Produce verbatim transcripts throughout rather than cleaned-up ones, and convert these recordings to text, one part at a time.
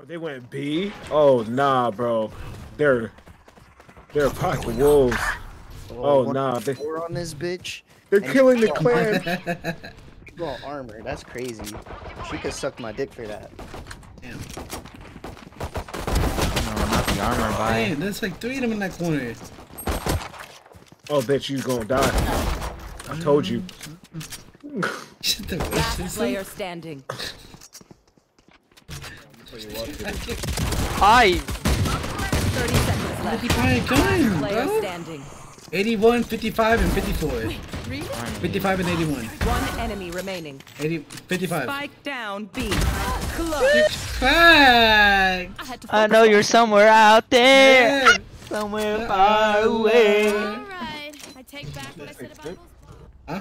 Bro, they went B? Oh, nah, bro. They're... They're a pack of wolves. Oh, oh nah. They, four on this bitch. They're killing the clan. People on armor. That's crazy. She could suck my dick for that. Damn. No, not the armor, bye. Hey, there's like three of them in that corner. Oh, bitch, you gonna die. I told you. Shut the last player standing. I. thirty seconds left. Going, bro? Standing. eighty-one, fifty-five, and fifty-four. Really? fifty-five and eighty-one. One enemy remaining. eighty, fifty-five. Spike down, B. Close. I, I know you're somewhere out there. Yeah. Somewhere yeah. far away. Alright. I take back what I said about. Huh?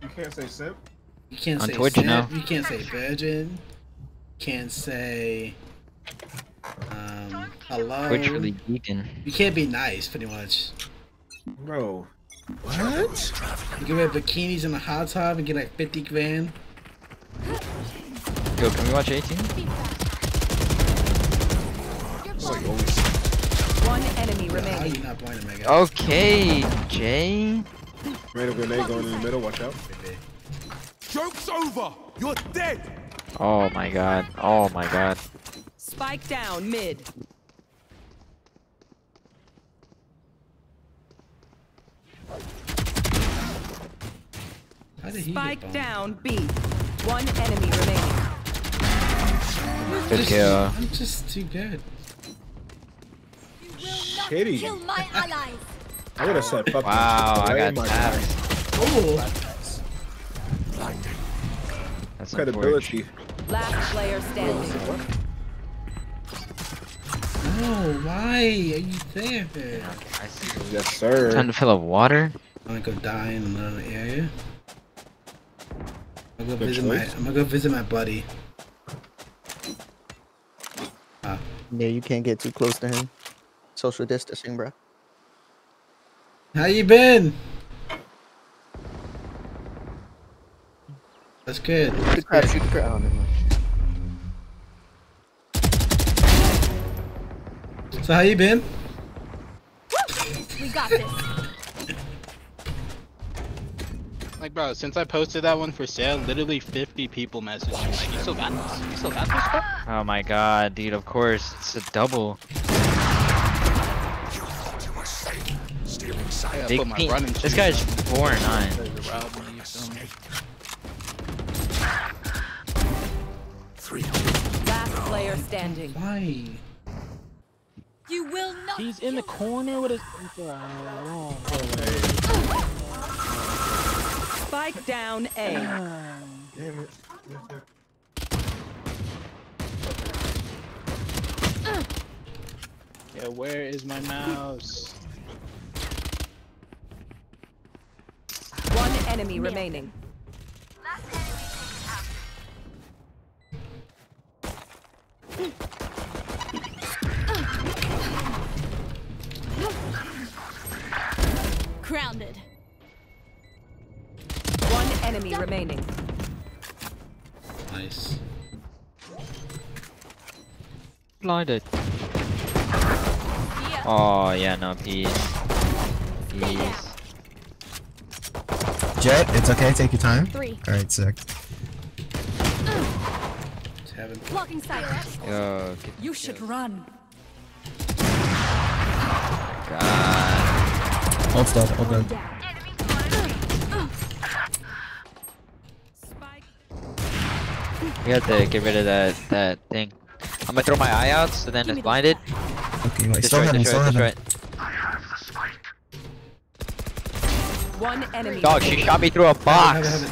You can't say simp. You can't On say Twitch, simp. No. You can't say virgin. Can't say um hello. Twitch really geeking. You can't be nice, pretty much. Bro, what? You can wear bikinis in a hot tub and get like fifty grand. Yo, can we watch eighteen? One enemy remaining. Okay, Jay. Right over there, going in the middle. Watch out. Joke's over. You're dead. Oh my god. Oh my god. Spike down mid. Spike down B. One enemy remaining. Good kill. I'm just too good. You will not Shitty. Kill my allies. I would have said fuck. Wow, I got tapped. Oh. That's credibility. Last player standing. Oh, why are you there, man? I see you. Yes, sir. Time to fill up water. I'm gonna go die in another area. I'm gonna go visit my. I'm gonna go visit my buddy. Ah. Yeah, you can't get too close to him. Social distancing, bro. How you been? That's good. Shoot the crowd, shoot the crowd. So how you been? We got this. Like, bro, since I posted that one for sale, literally fifty people messaged me. Like, you still got this? You still got this, bro? Oh my god, dude, of course. It's a double. Yeah, Big my running this guy's four nine. Last player standing. Why? You will not. He's in the corner with his. Oh, oh, Spike down A. Damn it. Uh. Yeah, where is my mouse? One enemy yeah. remaining. Last enemy taken out. Grounded. One enemy Stop. remaining. Nice. Blinded. Yeah. Oh yeah, no peace. Peace. Jet, it's okay. Take your time. Three. All right, sick. Blocking silence. Yo, you kill. should run. Oh, God. All dead, all dead. We have to get rid of that that thing. I'm gonna throw my eye out, so then it's blinded. Okay, wait, destroy, destroy, destroy, destroy. I have the spike. One enemy. Dog, she shot me through a box. Have it, have it.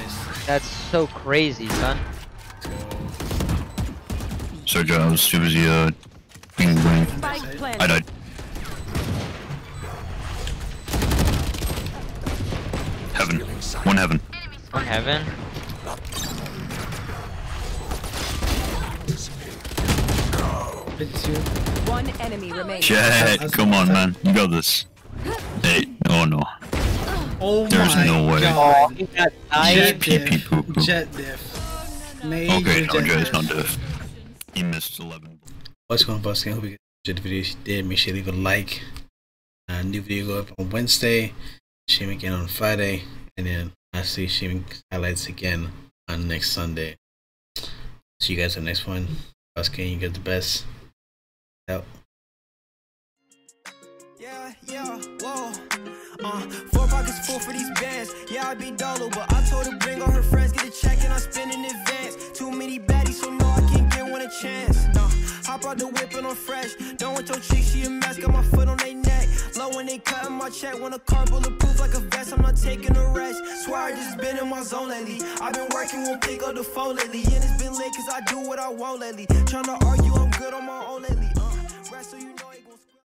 Nice. That's so crazy, son. So, Joe, I was too busy, uh, being blamed. I died. Heaven. One heaven. One heaven? One enemy remaining. Shit, come on, man. You got this. Hey, oh no. Oh There's my no way. God. Jet diff. Jet diff. Okay, no, Jay's not diff. He missed eleven. What's going on, folks? I hope you guys enjoyed the video. If you did, make sure you leave a like. A new video go up on Wednesday, streaming again on Friday, and then lastly streaming highlights again on next Sunday. See you guys in the next one. Baskin, you get the best. Out. Yeah, yeah, whoa. Uh, four pockets full for these bands. Yeah, I be dollar, but I told her bring all her friends, get a check and I spend in advance. Too many baddies, so no, I can't get one a chance. No, hop out the whip and I'm fresh. Don't want your chick, she a mess. Got my foot on they neck. Low when they cutting my check. Want a car bulletproof like a vest. I'm not taking a rest. Swear I just been in my zone lately. I've been working, won't pick up the phone lately. And it's been late cause I do what I want lately. Trying to argue, I'm good on my own lately. Uh, rest so you